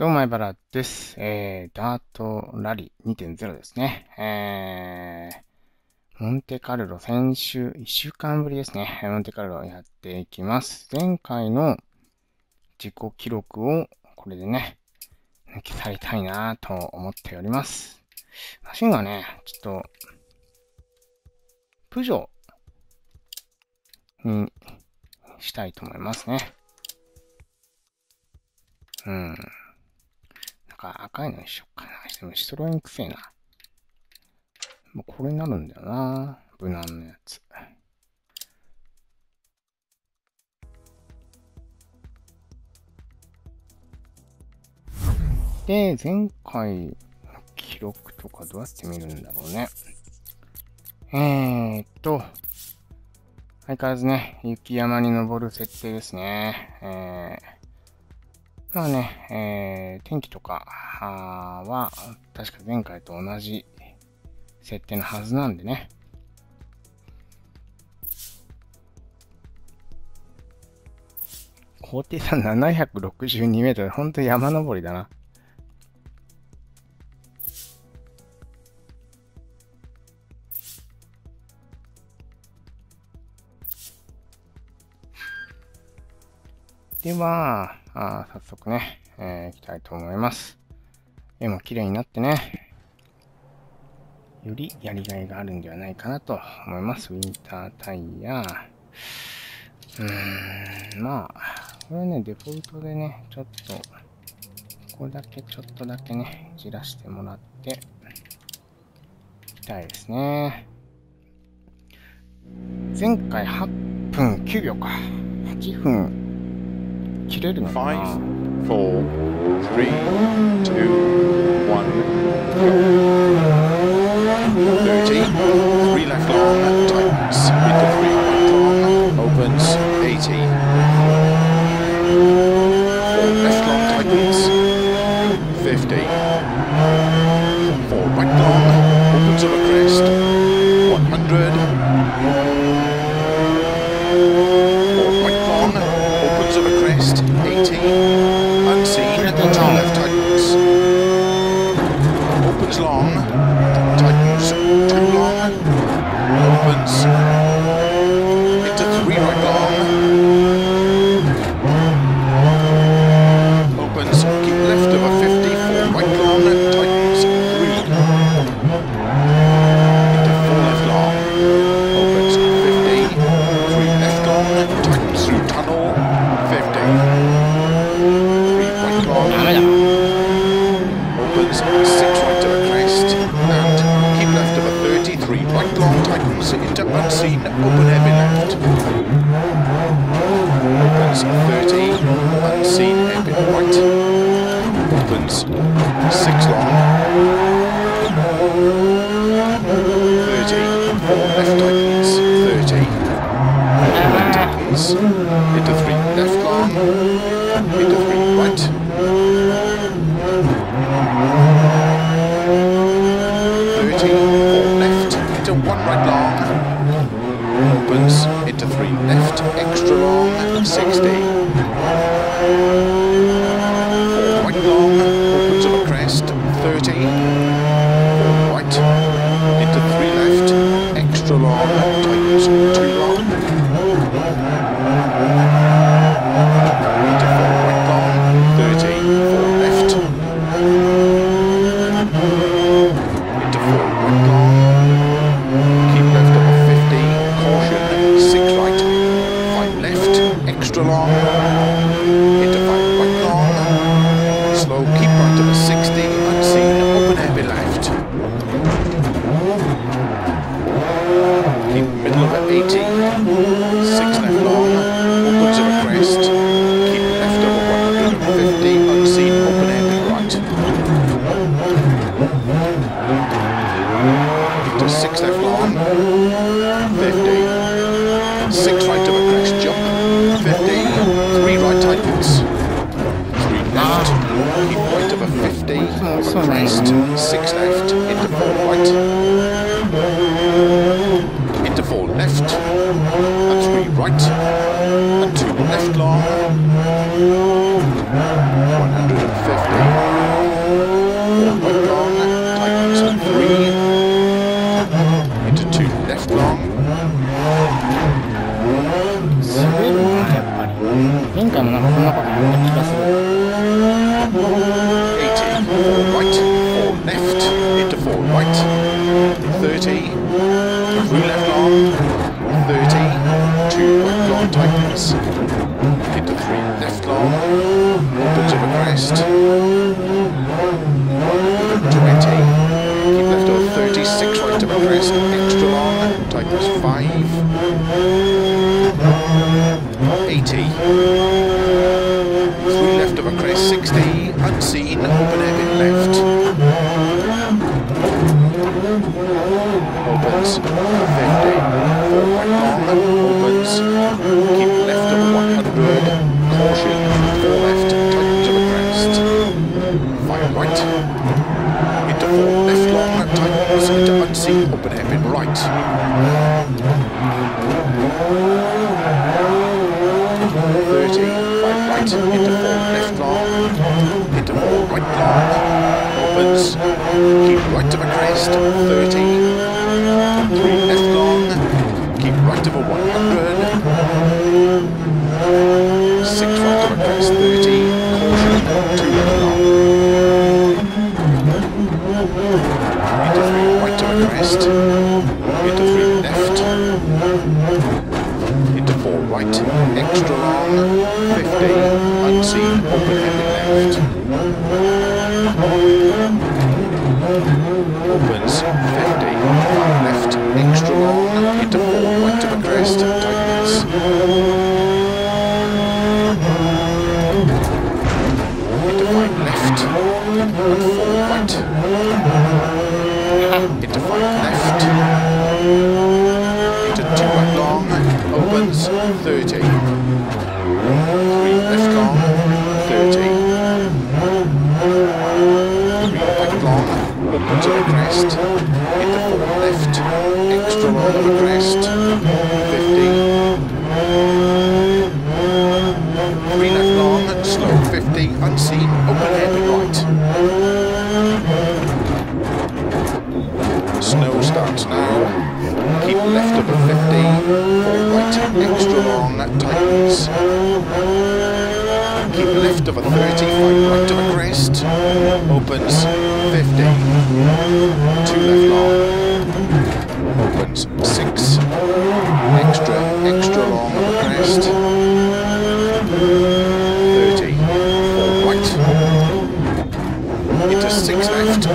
どうも、前原です。ダートラリー 2.0 ですね。モンテカルロ、先週1週間ぶりですね。モンテカルロやっていきます。前回の自己記録をこれでね、抜き去りたいなと思っております。マシンがね、ちょっと、Peugeot にしたいと思いますね。赤いのにしよっかな。でもシトロエンくせえな。もうこれになるんだよな。無難なやつ。で、前回の記録とかどうやって見るんだろうね。相変わらずね、雪山に登る設定ですね。まあね、天気とかは確か前回と同じ設定のはずなんでね。高低差762メートル、ほんと山登りだな。では、早速ね、行きたいと思います。絵も綺麗になってね、よりやりがいがあるんではないかなと思います。ウィンタータイヤ。まあ、これはね、デフォルトでね、ちょっと、ここだけちょっとだけね、じらしてもらって、いきたいですね。前回8分9秒か。8分。切れるのかな。Long 150渋いなやっぱり。前回もなんかこんなこと言った気がする。18 four right, four left into four right, 30 through left arm, 30 two right arm tightens into three left arm, opens of a crest, 20 keep left of 36 right of a crest extra long tightens 5. 80, three left of a crest, 60, unseen, open air in left, opens, 50, four right long, opens, keep left of 100, caution, four left, tightens of a crest, five right, into four left long, tightens into unseen, open air in right. 30, 5 right, into 4 left long, into 4 right long, opens, keep right of a crest, 30, 3 left long, keep right of a 100, 6 right of a crest, 30, caution, 2 left long, into 3 right of a crest, into 3 left, into 4 right, extra long, 50, unseen, open heavy left, opens, 50, 5 left, extra long, into 4 right of a crest, tightens, 5 left, and 4 right, into 5 left, 2 right long, opens, 30, 3 left long, 30, 3 right long, opens on a crest, into 4 left, extra long on a crest, 50, 3 left long, and slow, 50, unseen, open heavy right. Snow starts now. Keep left of a 50, 4 right, extra long, tightens. Keep left of a 30, 5 right of a crest, opens, 50, 2 left long, opens, 6, extra, extra long of a crest, 30, 4 right, into 6 left, 30,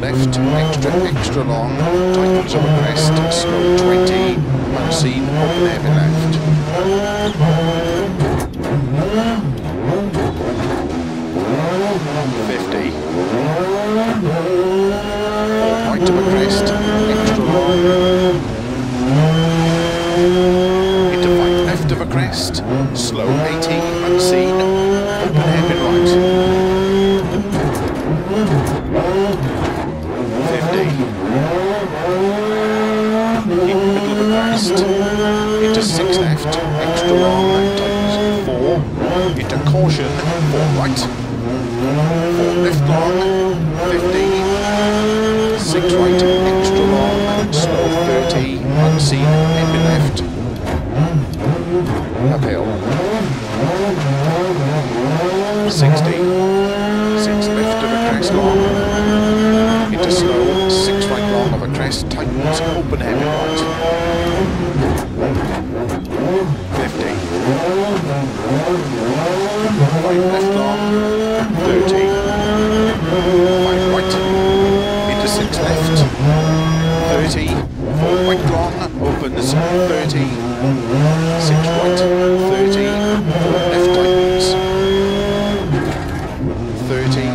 left, extra, extra long, tightens of a crest, slow 20, unseen, open heavy left. 50. Four right of a crest, extra long. Into 5 left of a crest, slow 80, unseen, open heavy right. 50. Keep middle of a crest, into 6 left, extra long, tightens 4, into caution, 4 right, 4 left long, 50, 6 right, extra long, slow 30, unseen, heavy left, uphill, 60, 6 left of a crest long, into slow, 6 right long of a crest, tightens, open heavy right. 50. 5 left long, 30. 5 right, into 6 left, 30. 4 right long, opens, 30. 6 right, 30. 4 left tightens. 30.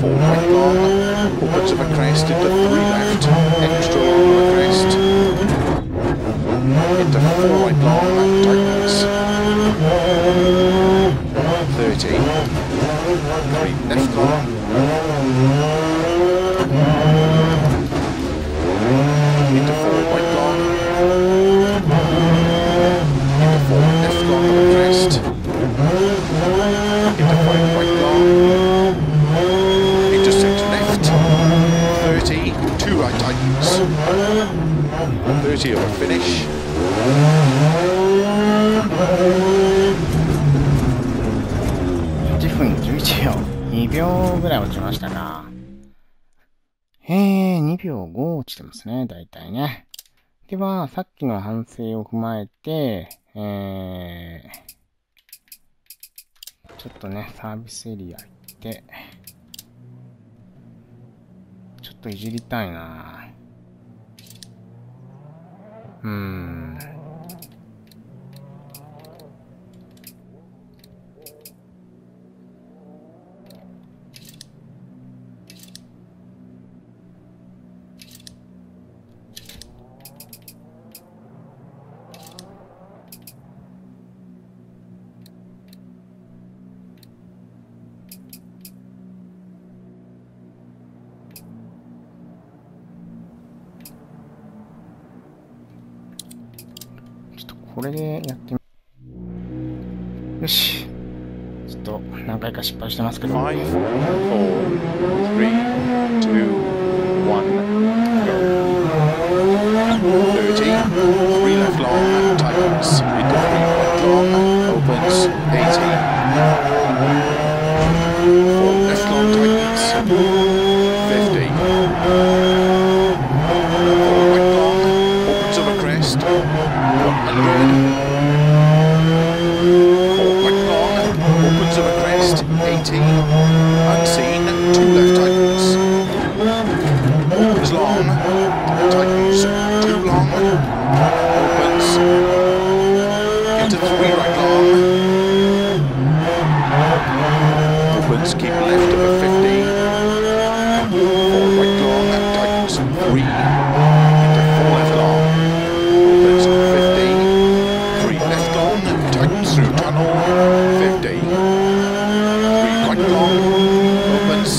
4 right long. Opens of a crest into 3 left, extra long of a crest, into 4 right long, tightens, 30, 3 left long, into 4 right long, into 4 left long of a crest, into 5 right long, 30, 30, two right tightens, 30 over finish.8分11秒、2秒ぐらい落ちましたが、2秒5落ちてますね、だいたいね。では、さっきの反省を踏まえて、ちょっとね、サービスエリア行って、ちょっといじりたいな。これでやってみよし。ちょっと何回か失敗してますけど。5、4、3、2、1、GO。30、3 left long, tightens, into 3 right long, opens, 80. 4 left long, tightens, 50. Unseen, two left tightens. Opens long, tightens, two long, opens, into three right long, opens, keep left over 50, four right long, tightens, three, into four left long, opens 50, three left long, tightens through tunnel, 50. Opens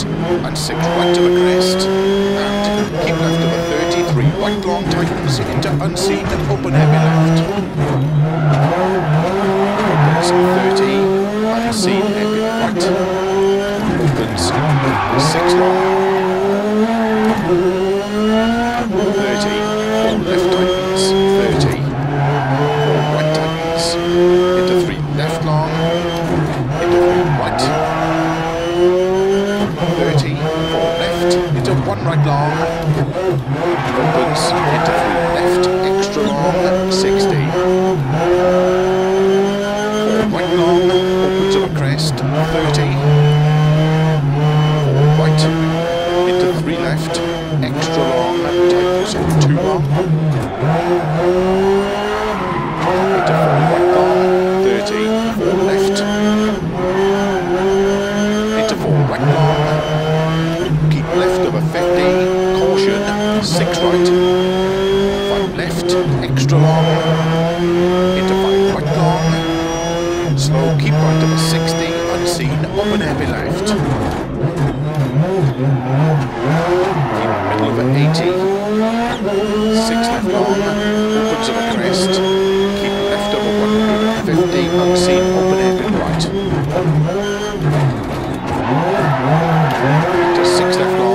and 6 right to a crest and keep left of a 33 right long tightens into unseen and open heavy left. Opens 30 unseen heavy right. Opens 6 long 30 4 left tightens 30 4 right tightens into 3 left long into 3 right. 30, 4 left, into 1 right long, opens, into 3 left, extra long, 60. 4 right long, opens up a crest, 30. 4 right, into 3 left, extra long, tightens, 2 long. Into 4 right long, 30, 4 left, into 4 right long. Left over 50, caution, 6 right, 5 left, extra long, into 5 right long, slow, keep right over 60, unseen, open heavy left, keep middle over 80, 6 left long, opens over crest, keep left over 150, unseen, open heavy right. Into 6 left long,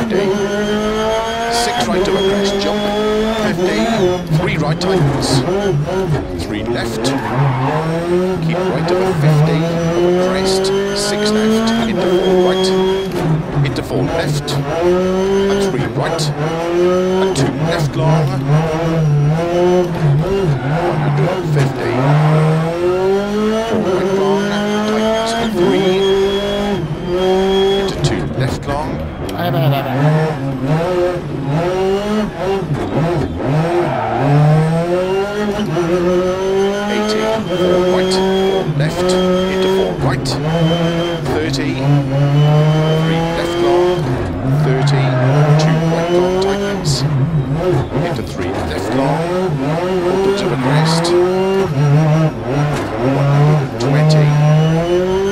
50, 6 right over crest jump, 50, 3 right tightens, 3 left, keep right over 50, over crest, 6 left, into 4 right, into 4 left, and 3 right, and 2 left long, 150, 4 right long, tightens, and 3, left long, ah, 80, 4 right, 4 left, into 4 right, 30, 3 left long, 30, 2 right long tightens, into 3 left long, opens to a crest, 120,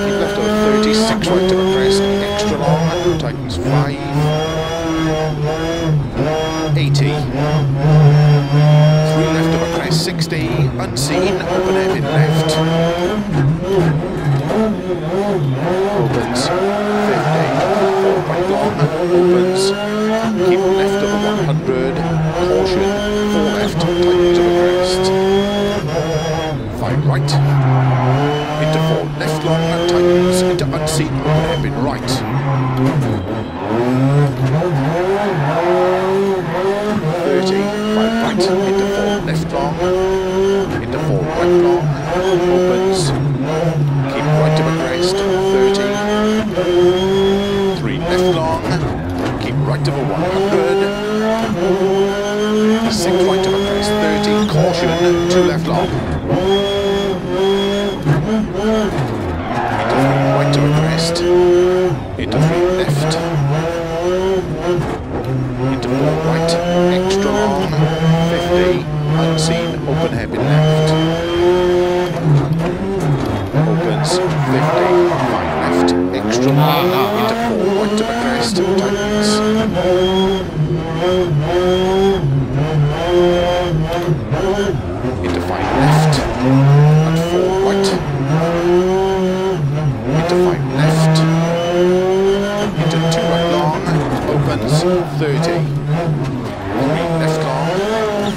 keep left over 30, 6 right to a crest, extra long, tightens 5, 80, 3 left of a crest, 60, unseen, open heavy left, opens, 50, 4 right long, opens, keep left of the 100, caution, 4 left, tighten to the crest, 5 right, into 4 left long and tightens, into unseen hairpin right, 30, 5 right, into 4 left long, into 4 right long, opens, keep right to the crest, 30, 3 left long, right of a 100, 6 right of a crest, 30, caution, 2 left long, into 3 right of a crest, into 3 left, into 4 right, extra long, 50, unseen, open hairpin left, opens, 50, 5 left, extra long, into 4 right of a crest, tightens, into 5 left and 4 right, into 5 left, into 2 right long, opens, 30, 3 left long,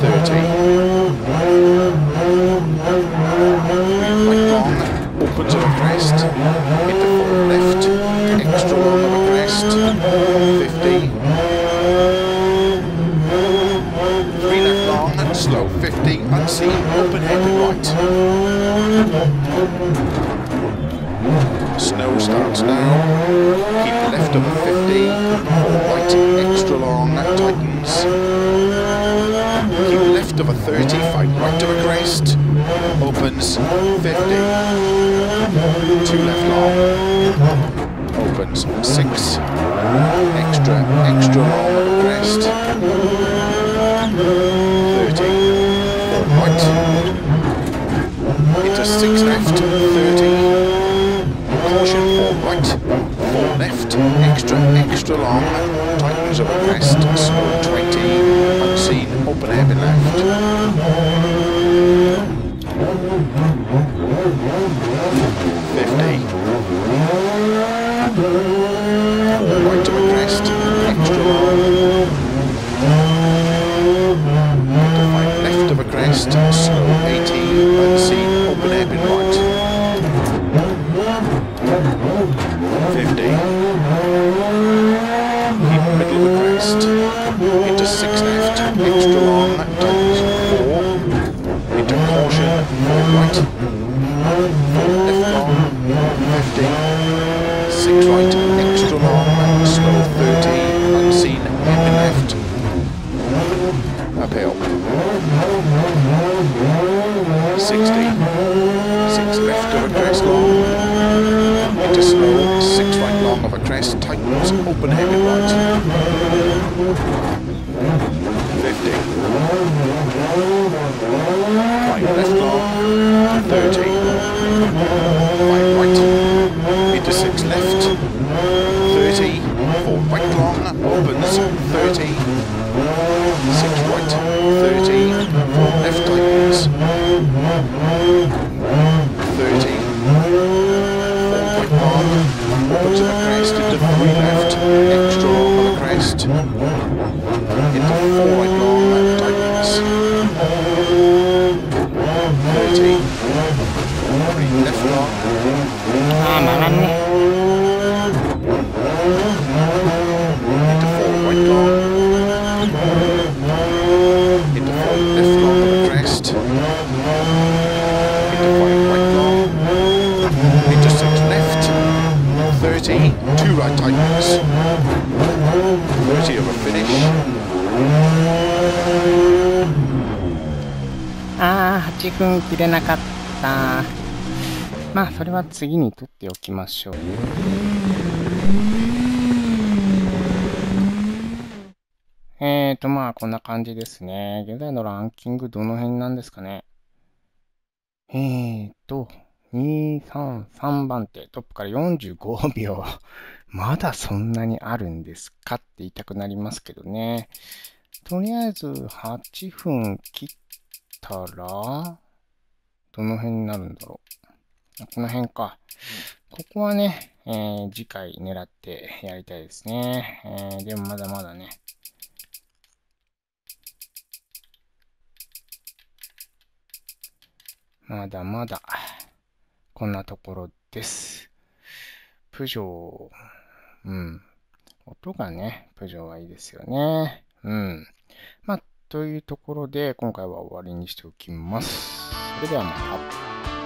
30, 3 right long, opens on a crest, into 4 left, extra long on a crest, 50, 3 left long and slow, 50, unseen, open hairpin right. Snow starts now, keep left of 50, 4 right, extra long, tightens. Keep left of 30, 5 right of a crest, opens, 50, 2 left long. Opens, 6, extra long of a crest, 30, 4 right, into 6 left, 30, caution, 4 right, 4 left, extra long, tightens of a crest, slow, 20, unseen, open hairpin left, 50, 4 right of a crest, extra long, into 5 left of a crest, slow, 80, unseen, open hairpin right, 50, keep middle of a crest, into 6 left, extra long, times 4, into caution, 4 right, 4 left long, 50, 6 right, extra long, slow, 30, unseen, hairpin left, uphill, 60, 6 left of a crest long, into slow, 6 right long of a crest, tightens, open hairpin right, 50, 5 left long, 30, 5 right, into 6 left, 30, 4 right long, opens, 30, 6 right, 30, 4 left tightens, 30, 4 right long, opens on a crest, into 3 left, extra long on a crest, into 4 right long, tightens, 30, 3 left long, into 4 right long, into 4 left long of a crest, into 5 right long, into 6 left, 30, 2 right tightens, 30 of a finish.8分切れなかった。まあそれは次に取っておきましょう。まあこんな感じですね。現在のランキングどの辺なんですかね。233番手、トップから45秒。まだそんなにあるんですかって言いたくなりますけどね。とりあえず8分切ったら、どの辺になるんだろう。この辺か。ここはね、次回狙ってやりたいですね。でもまだまだね、まだまだ、こんなところです。プジョー、音がね、プジョーはいいですよね。まあ、というところで、今回は終わりにしておきます。それではまた。